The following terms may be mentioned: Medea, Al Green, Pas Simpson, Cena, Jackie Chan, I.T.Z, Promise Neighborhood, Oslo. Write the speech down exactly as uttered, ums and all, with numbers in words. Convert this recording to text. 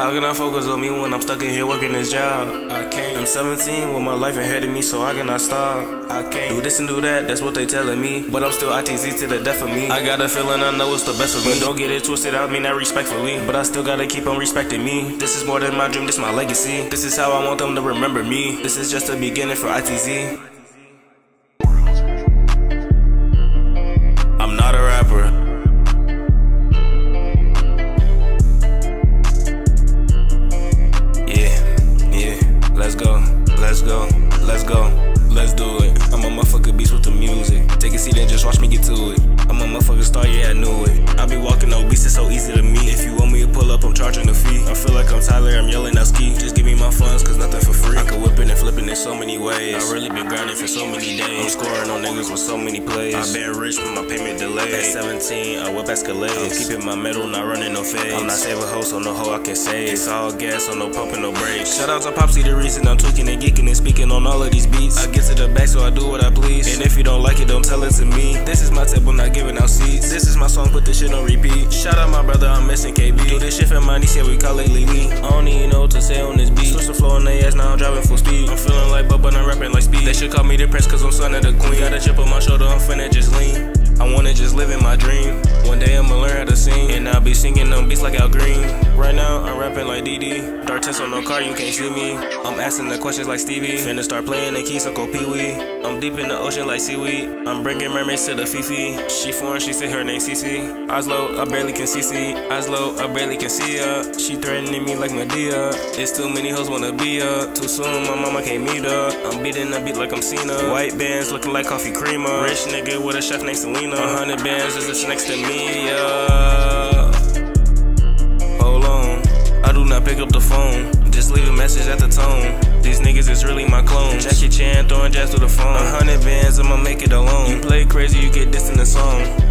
How can I focus on me when I'm stuck in here working this job? I can't. I'm seventeen with my life ahead of me, so I cannot stop. I can't do this and do that, that's what they telling me, but I'm still I T Z to the death of me. I got a feeling I know it's the best for me, but don't get it twisted, I mean that respectfully, but I still gotta keep on respecting me. This is more than my dream, this my legacy. This is how I want them to remember me. This is just the beginning for I T Z. I'm not a rapper. Let's go, let's go, let's do it. I'm a motherfucker beast with the music. Take a seat and just watch me get to it. I'm a motherfucker star, yeah I knew it. I be walking obese, it's so easy to meet. If you want me to pull up, I'm charging the fee. I feel like I'm Tyler, I'm yelling out ski. Just give me my funds, cause nothing for free. I can whip it and flip it in so many ways. I really been grinding for so many days. I'm scoring on niggas with so many plays. I been rich with my payment delayed. At seventeen, I whip Escalades. I'm keeping my metal, not running no fades. I'm not saving hoes, so no hoe I can save. It's all gas, so no pumping, no brakes. Shout out to Popsy, the reason I'm tweaking and geeking and speaking on all of these beats. I get to the back, so I do what I please. And if you don't like it, don't tell it to me. This is my tip, I'm not giving out seats. This is my song, put this shit on repeat. Shout out my brother, I'm missing K B. Do this shit for my niece, yeah, we call it Lili. I don't even know what to say on this beat. Switch the flow on they ass, now I'm driving full speed. I'm feeling like Bubba, I'm rapping like Speed. They should call me the Prince, cause I'm son of the queen. Got a chip on my shoulder, I'm finna just lean. I wanna just live in my dream. One day I'ma learn how to sing, and I'll be singing them beats like Al Green. Right now, I'm rapping like D D. Dark test on no car, you can't see me. I'm asking the questions like Stevie. Finna start playing the keys, Uncle Pee-wee. I'm deep in the ocean like seaweed. I'm bringing mermaids to the Fifi. She foreign, she said her name Cece. Oslo, I barely can see see. Oslo, I barely can see her. She threatening me like Medea. It's too many hoes wanna be up. Too soon, my mama can't meet her. I'm beating the beat like I'm Cena. White bands looking like coffee creamer. Rich nigga with a chef named Selena. A hundred bands is just next to me, yeah. Hold on, I do not pick up the phone. Just leave a message at the tone. These niggas is really my clones. Jackie Chan throwing jazz through the phone. A hundred bands, I'ma make it alone. You play crazy, you get dissed in the song.